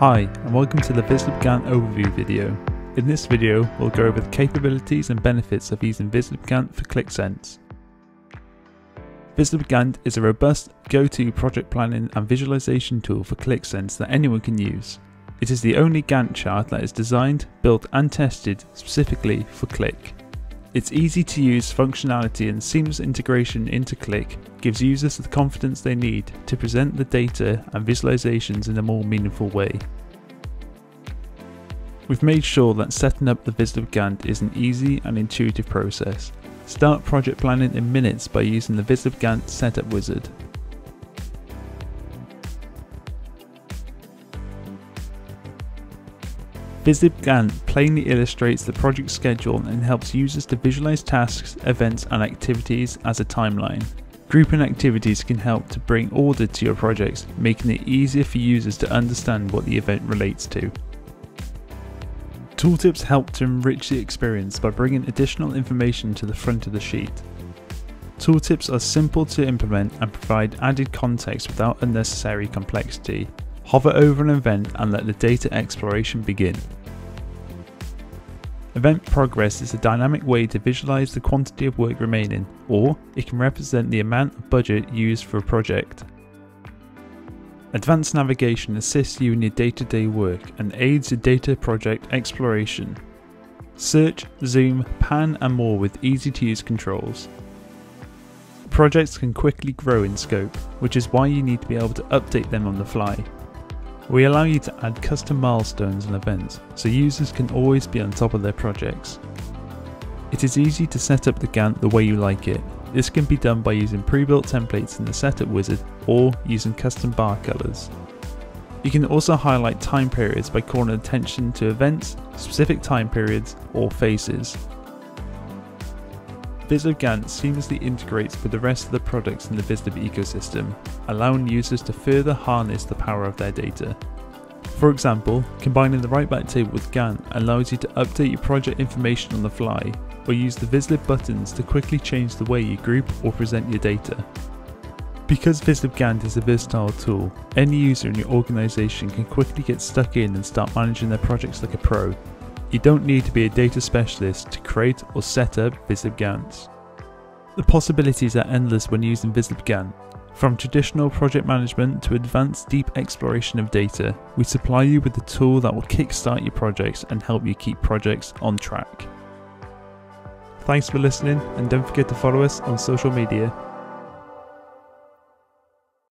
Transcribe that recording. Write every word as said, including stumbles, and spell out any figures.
Hi and welcome to the Vizlib Gantt overview video. In this video we'll go over the capabilities and benefits of using Vizlib Gantt for Qlik Sense. Vizlib Gantt is a robust go-to project planning and visualization tool for Qlik Sense that anyone can use. It is the only Gantt chart that is designed, built and tested specifically for Qlik. Its easy to use functionality and seamless integration into Qlik gives users the confidence they need to present the data and visualizations in a more meaningful way. We've made sure that setting up the Vizlib Gantt is an easy and intuitive process. Start project planning in minutes by using the Vizlib Gantt setup wizard. Vizlib Gantt plainly illustrates the project schedule and helps users to visualize tasks, events and activities as a timeline. Grouping activities can help to bring order to your projects, making it easier for users to understand what the event relates to. Tooltips help to enrich the experience by bringing additional information to the front of the sheet. Tooltips are simple to implement and provide added context without unnecessary complexity. Hover over an event and let the data exploration begin. Event progress is a dynamic way to visualize the quantity of work remaining, or it can represent the amount of budget used for a project. Advanced navigation assists you in your day-to-day work and aids your data project exploration. Search, zoom, pan and more with easy-to-use controls. Projects can quickly grow in scope, which is why you need to be able to update them on the fly. We allow you to add custom milestones and events, so users can always be on top of their projects. It is easy to set up the Gantt the way you like it. This can be done by using pre-built templates in the setup wizard or using custom bar colors. You can also highlight time periods by calling attention to events, specific time periods or phases. Vizlib Gantt seamlessly integrates with the rest of the products in the Vizlib ecosystem, allowing users to further harness the power of their data. For example, combining the writeback table with Gantt allows you to update your project information on the fly, or use the Vizlib buttons to quickly change the way you group or present your data. Because Vizlib Gantt is a versatile tool, any user in your organisation can quickly get stuck in and start managing their projects like a pro. You don't need to be a data specialist to create or set up Vizlib Gantt. The possibilities are endless when using Vizlib Gantt. From traditional project management to advanced deep exploration of data, we supply you with the tool that will kickstart your projects and help you keep projects on track. Thanks for listening and don't forget to follow us on social media.